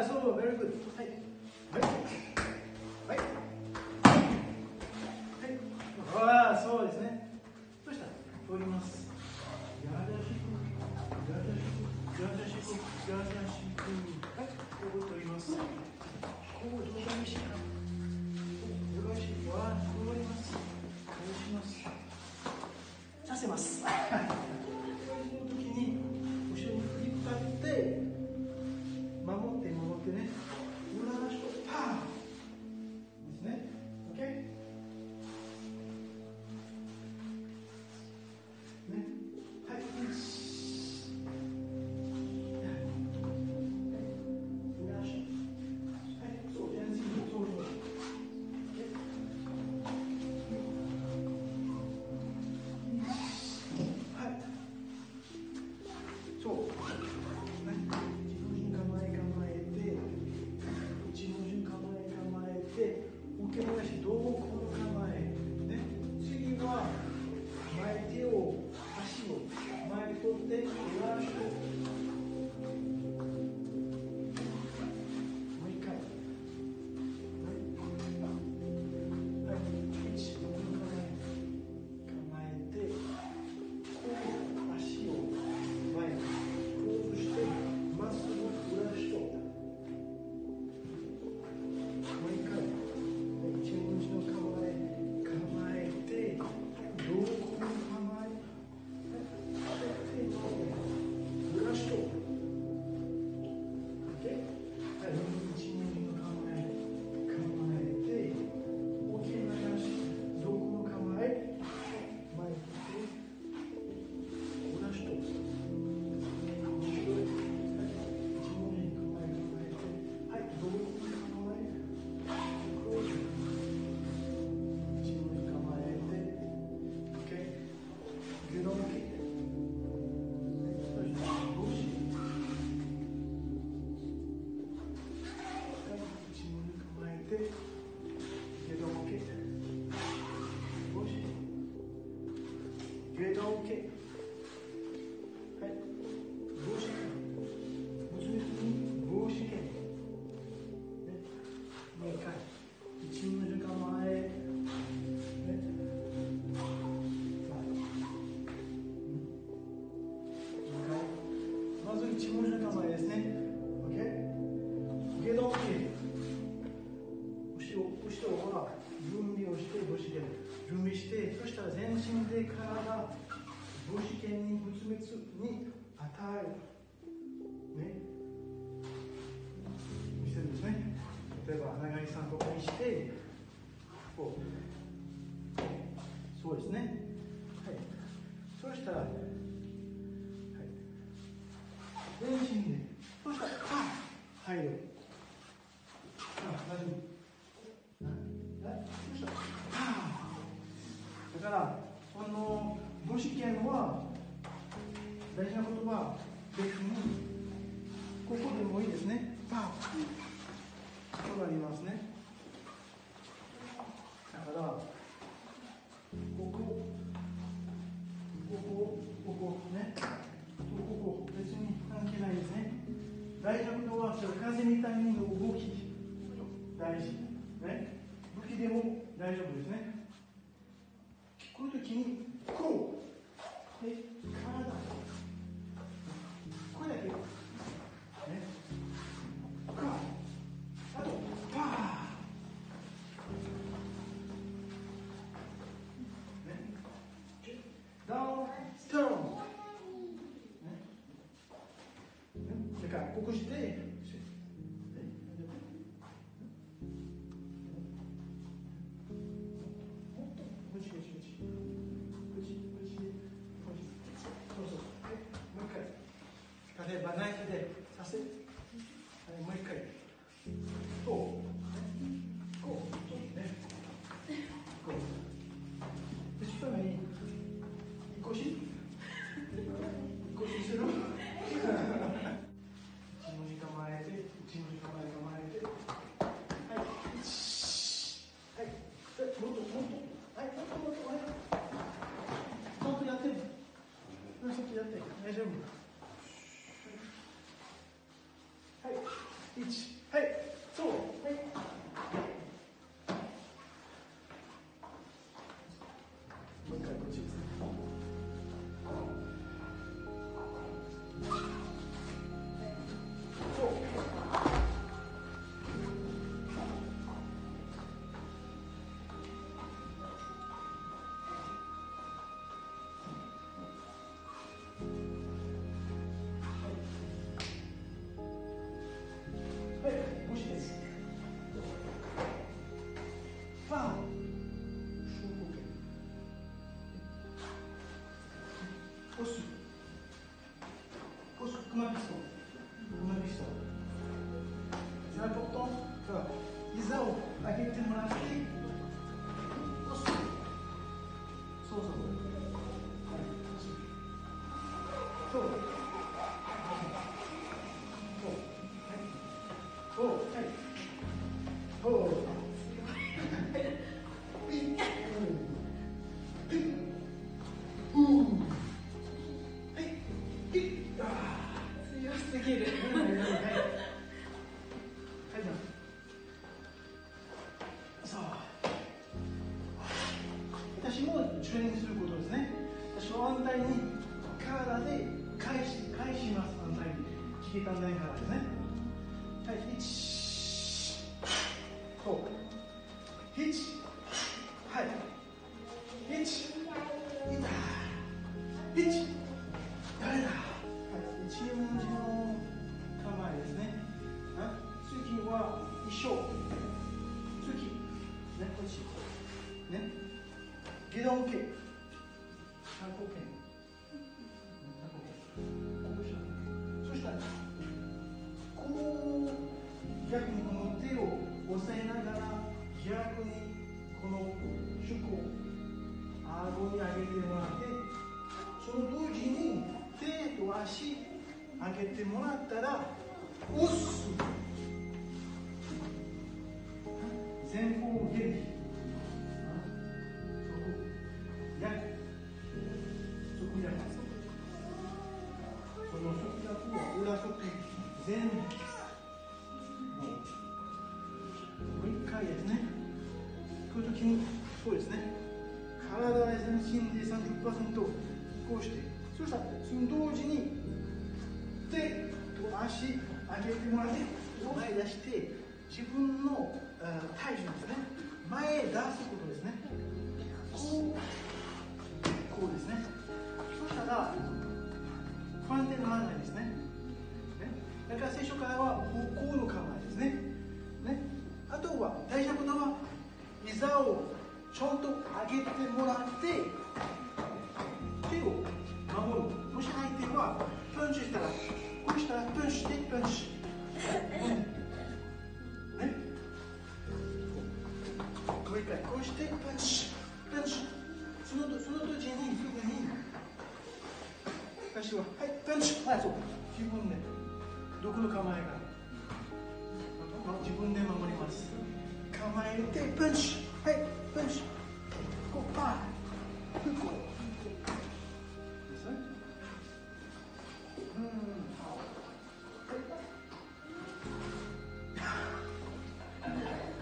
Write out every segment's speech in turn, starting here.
あ、そう、very good。はい。はい。はい。ああ、そうですね。どうした？通ります。やらしく。はい。ここ通ります。ここどうやらしく。やらしくは通ります。通します。させます。Uau! Coço comme un piston. Comme un piston. C'est important que les autres, à quel terme on a fait, coço.私もトレーニングすることですね。私は反対に体で返します。反対に利き反対からですね。はい、下段 OK、 そしたらこう逆にこの手を押さえながら逆にこの手を顎に上げてもらって、その同時に手と足上げてもらったら押す、前方元気全部もう一回ですね。こういう時にそうですね、体は全身で 30% こうして、そしたらその同時に手と足上げてもらって前出して、自分の体重ですね、前出すことですね、こうですね。そしたら不安定にならないですね。だから最初からはこうの構えですね。あとは大事なことは膝をちゃんと上げてもらって手を守る。もし相手はパンチしたら、こうしたらパンチしてパンチ。ね。もう一回こうしてパンチパンチ。その時にすぐに私ははいパンチ、はいそう自分で。どこの構えが自分で守ります。構えてパンチ、はいパンチ、こうパンこうですね。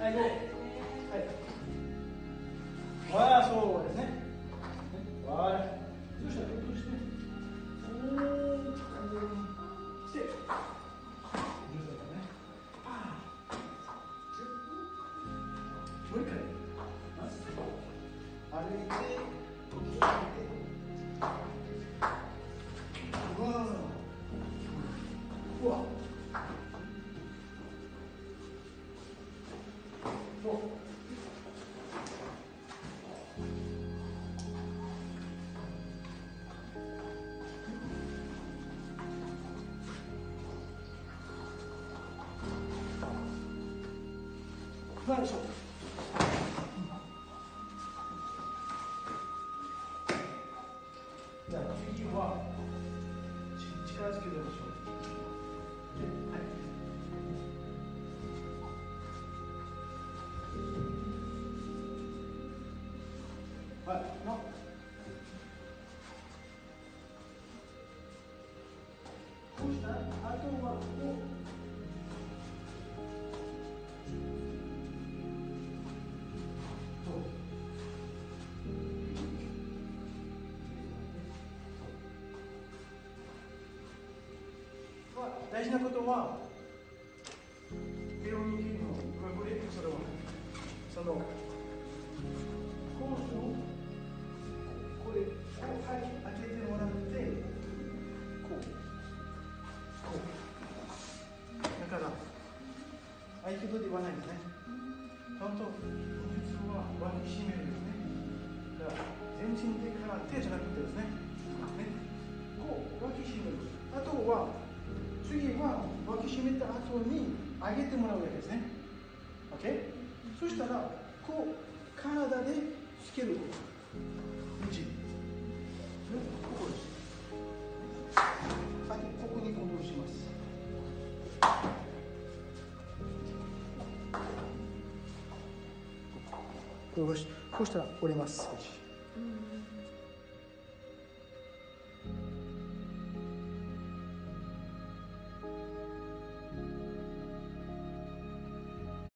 はいゴー、はいわあそうですね、わあどうしたどうしておして。そうでしょう。じゃあ次は力づけてみましょう。はい。はい。の。こうしたらあとはこう。大事なことは手を握るの、これそのコースをこれ開けてもらってこうだから合気道ではないですね。ちゃんと普通は脇締めるんですね。だから全身でから手じゃなくてですね、こう脇締める。あとは次は脇締めた後に上げてもらうだけですね。OK。そしたらこう体でつけること。内。ここです。はい、ここに戻します。こうしたら折れます。